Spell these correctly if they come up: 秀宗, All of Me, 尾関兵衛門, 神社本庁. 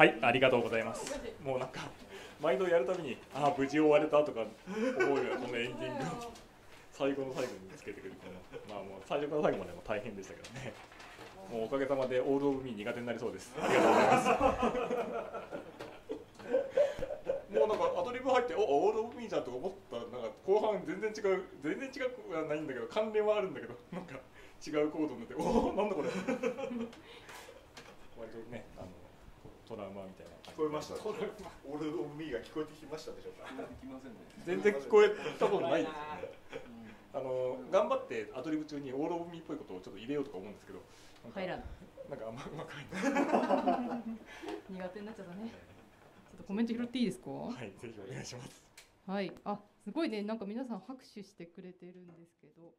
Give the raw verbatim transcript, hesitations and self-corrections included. はい、ありがとうございます。もうなんか毎度やるたびに「ああ無事終われた」とか思うようなこのエンディングを最後の最後につけてくるからまあもう最初から最後までも大変でしたけどね。もうおかげさまでオールオブミー苦手になりそうです。ありがとうございますもうなんかアドリブ入って「おオールオブミーじゃん」とか思ったらなんか後半全然違う全然違くはないんだけど関連はあるんだけどなんか違うコードになって「おおなんだこれ」割とねあのトラウマみたいな聞こえました。オールオブミーが聞こえてきましたでしょうか。全然聞こえたことないですよね。あの頑張ってアドリブ中にオールオブミーっぽいことをちょっと入れようとか思うんですけど入らない。なんかあんまうまく入んない苦手になっちゃったね。ちょっとコメント拾っていいですか。はいぜひお願いします。はいあすごいねなんか皆さん拍手してくれてるんですけど。